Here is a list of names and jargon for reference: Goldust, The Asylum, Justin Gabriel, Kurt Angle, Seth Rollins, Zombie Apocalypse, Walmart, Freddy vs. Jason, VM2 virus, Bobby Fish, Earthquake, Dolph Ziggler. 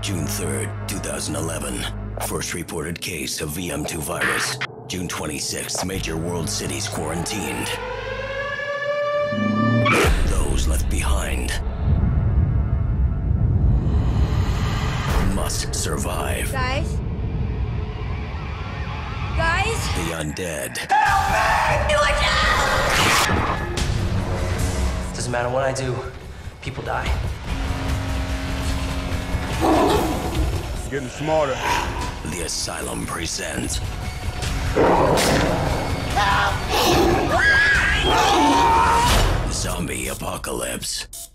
June 3rd, 2011. First reported case of VM2 virus. June 26th, major world cities quarantined. Those left behind must survive. Guys? Guys? The undead. Help me! It was us! Doesn't matter what I do, people die. It's getting smarter. The Asylum presents. Help me! Zombie Apocalypse.